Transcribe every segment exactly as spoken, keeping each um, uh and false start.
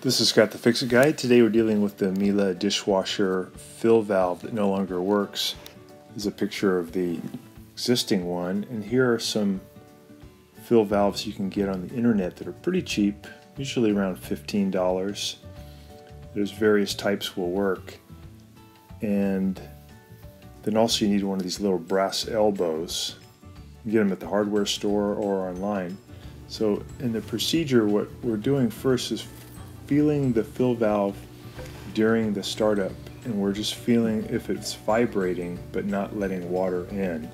This is Scott the Fix It Guy. Today we're dealing with the Miele dishwasher fill valve that no longer works. This is a picture of the existing one, and here are some fill valves you can get on the internet that are pretty cheap, usually around fifteen dollars. There's various types will work, and then also you need one of these little brass elbows. You get them at the hardware store or online. So in the procedure, what we're doing first is feeling the fill valve during the startup, and we're just feeling if it's vibrating but not letting water in.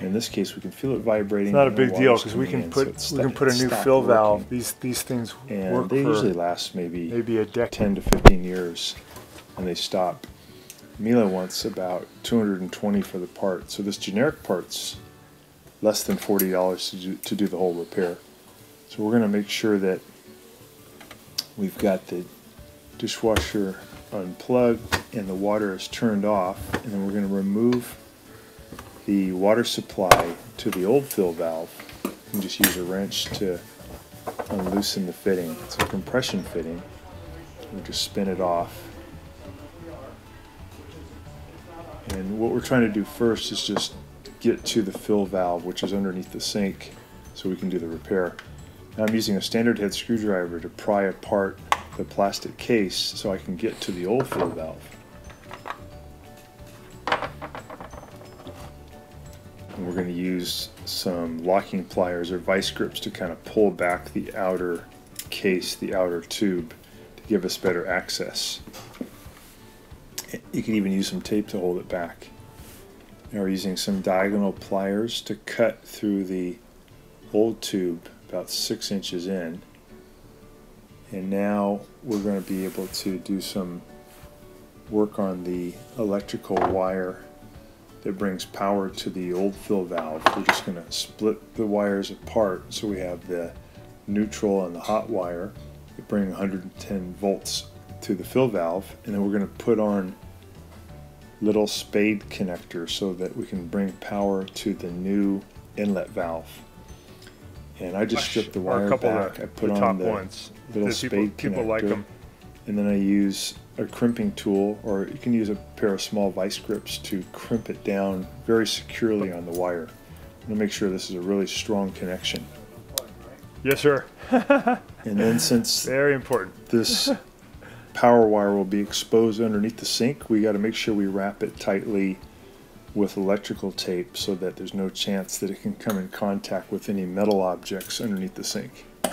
In this case, we can feel it vibrating. It's not a big deal because we can put we can put a new fill valve. These these things work. They usually last maybe maybe a decade, ten to fifteen years, and they stop. Miele wants about two hundred twenty for the part, so this generic part's less than forty dollars to do, to do the whole repair. So we're going to make sure that we've got the dishwasher unplugged and the water is turned off, and then we're going to remove the water supply to the old fill valve and just use a wrench to unloosen the fitting. It's a compression fitting. We'll just spin it off. And what we're trying to do first is just get to the fill valve, which is underneath the sink, so we can do the repair. Now I'm using a standard head screwdriver to pry apart the plastic case so I can get to the old fill valve. And we're going to use some locking pliers or vice grips to kind of pull back the outer case, the outer tube, to give us better access. You can even use some tape to hold it back. Now we're using some diagonal pliers to cut through the old tube about six inches in, and now we're going to be able to do some work on the electrical wire that brings power to the old fill valve. We're just going to split the wires apart so we have the neutral and the hot wire that bring one hundred ten volts to the fill valve, and then we're going to put on little spade connectors so that we can bring power to the new inlet valve. And I just stripped the wire back. I put on the little spade connector, and then I use a crimping tool, or you can use a pair of small vice grips to crimp it down very securely on the wire. I'm gonna make sure this is a really strong connection. Yes, sir. And then, since very important, this power wire will be exposed underneath the sink, we got to make sure we wrap it tightly with electrical tape so that there's no chance that it can come in contact with any metal objects underneath the sink. So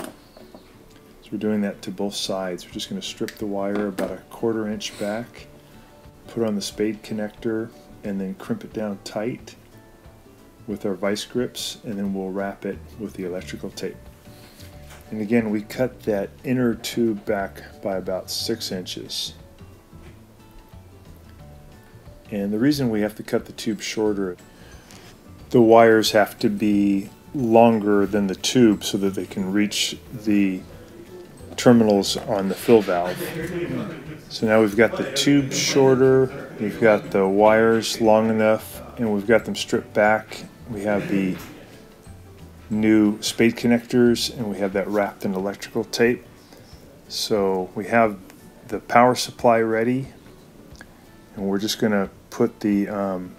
we're doing that to both sides. We're just going to strip the wire about a quarter inch back, put on the spade connector, and then crimp it down tight with our vice grips, and then we'll wrap it with the electrical tape. And again, we cut that inner tube back by about six inches. And the reason we have to cut the tube shorter, the wires have to be longer than the tube so that they can reach the terminals on the fill valve. So now we've got the tube shorter, we've got the wires long enough, and we've got them stripped back. We have the new spade connectors, and we have that wrapped in electrical tape. So we have the power supply ready, and we're just going to put the um,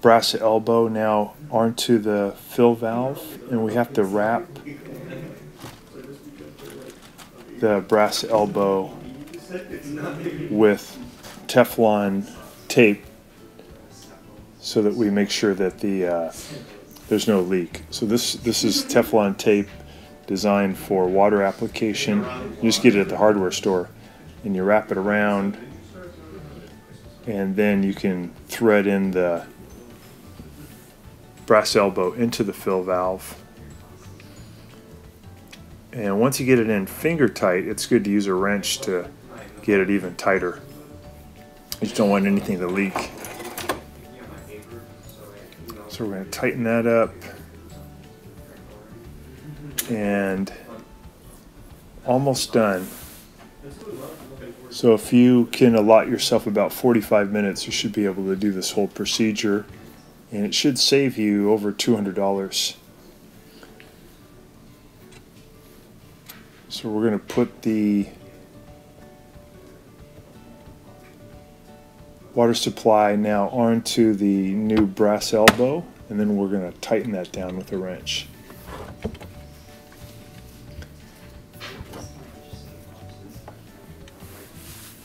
brass elbow now onto the fill valve, and we have to wrap the brass elbow with Teflon tape so that we make sure that the uh, there's no leak. So this this is Teflon tape designed for water application. You just get it at the hardware store, and you wrap it around, and then you can thread in the brass elbow into the fill valve. And once you get it in finger tight, it's good to use a wrench to get it even tighter. You just don't want anything to leak. So we're going to tighten that up, and almost done. So if you can allot yourself about forty-five minutes, you should be able to do this whole procedure, and it should save you over two hundred dollars. So we're going to put the water supply now onto the new brass elbow, and then we're going to tighten that down with a wrench.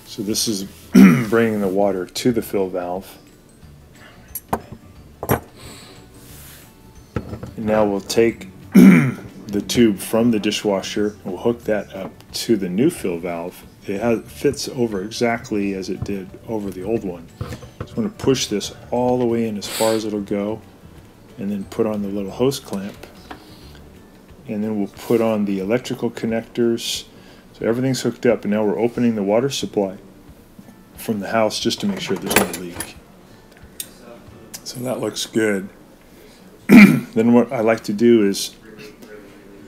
So this is bringing the water to the fill valve. And now we'll take the tube from the dishwasher, we'll hook that up to the new fill valve. It has, fits over exactly as it did over the old one. So I'm going to push this all the way in as far as it'll go, and then put on the little hose clamp. And then we'll put on the electrical connectors. So everything's hooked up, and now we're opening the water supply from the house just to make sure there's no leak. So that looks good. Then what I like to do is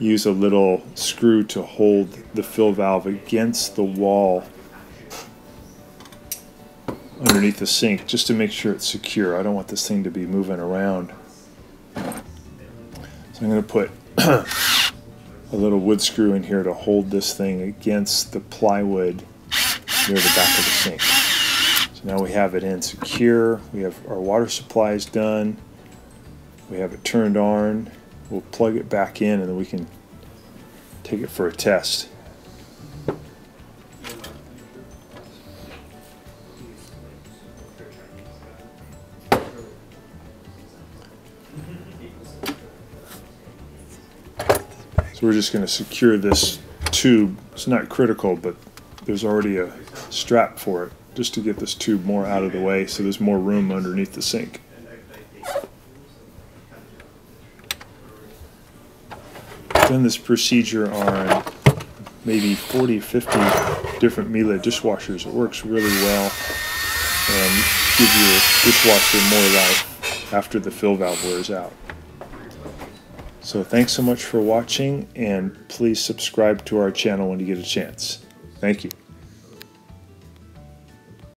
use a little screw to hold the fill valve against the wall underneath the sink, just to make sure it's secure. I don't want this thing to be moving around. So I'm going to put a little wood screw in here to hold this thing against the plywood near the back of the sink. So now we have it in secure. We have our water supplies done. We have it turned on. We'll plug it back in, and then we can take it for a test. So we're just going to secure this tube. It's not critical, but there's already a strap for it, just to get this tube more out of the way so there's more room underneath the sink. Done this procedure on maybe forty, fifty different Miele dishwashers. It works really well and gives your dishwasher more life after the fill valve wears out. So thanks so much for watching, and please subscribe to our channel when you get a chance. Thank you.